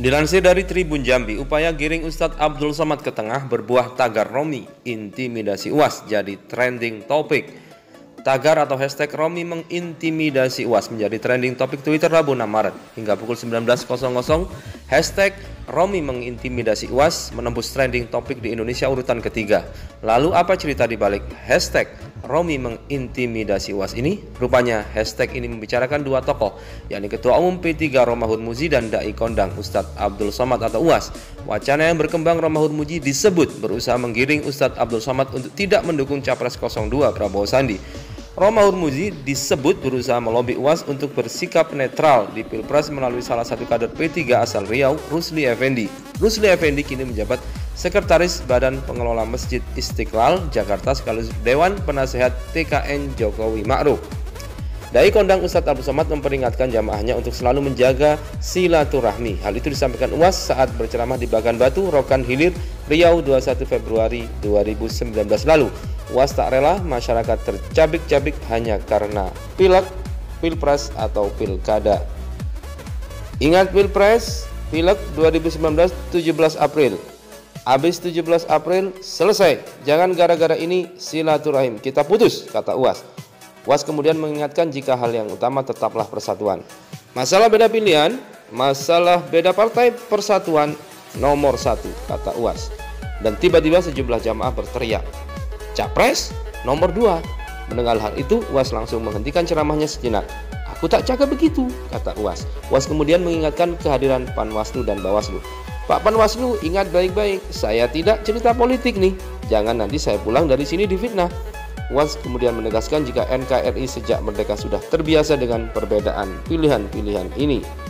Dilansir dari Tribun Jambi, upaya giring Ustadz Abdul Somad ke tengah berbuah tagar Romi, intimidasi UAS jadi trending topik. Tagar atau hashtag Romi mengintimidasi UAS menjadi trending topik Twitter Rabu 6 Maret. Hingga pukul 19.00, hashtag Romi mengintimidasi UAS menembus trending topik di Indonesia urutan ketiga. Lalu apa cerita dibalik hashtag Romi mengintimidasi UAS ini? Rupanya hashtag ini membicarakan dua tokoh, yakni Ketua Umum P3 Romahurmuzy dan Dai Kondang Ustadz Abdul Somad atau UAS. Wacana yang berkembang Romahurmuzy disebut berusaha menggiring Ustadz Abdul Somad untuk tidak mendukung Capres 02 Prabowo Sandi. Romahurmuzy disebut berusaha melobi UAS untuk bersikap netral di Pilpres melalui salah satu kader P3 asal Riau, Rusli Effendi. Rusli Effendi kini menjabat Sekretaris Badan Pengelola Masjid Istiqlal, Jakarta, sekaligus Dewan Penasehat TKN Jokowi Ma'ruf. Dai Kondang Ustadz Abdul Somad memperingatkan jamaahnya untuk selalu menjaga silaturahmi. Hal itu disampaikan UAS saat berceramah di Bagan Batu, Rokan Hilir, Riau 21 Februari 2019 lalu. UAS tak rela masyarakat tercabik-cabik hanya karena Pileg, Pilpres atau Pilkada. Ingat Pilpres, Pileg 2019 17 April. Habis 17 April selesai, jangan gara-gara ini silaturahim kita putus, kata UAS. UAS kemudian mengingatkan jika hal yang utama tetaplah persatuan. Masalah beda pilihan, masalah beda partai, persatuan nomor satu, kata UAS. Dan tiba-tiba sejumlah jamaah berteriak, Capres nomor dua. Mendengar hal itu, UAS langsung menghentikan ceramahnya sejenak. Aku tak cakap begitu, kata UAS. UAS kemudian mengingatkan kehadiran Panwaslu dan Bawaslu. Pak Panwaslu, ingat baik-baik, saya tidak cerita politik nih. Jangan nanti saya pulang dari sini difitnah. UAS kemudian menegaskan jika NKRI sejak merdeka sudah terbiasa dengan perbedaan pilihan-pilihan ini.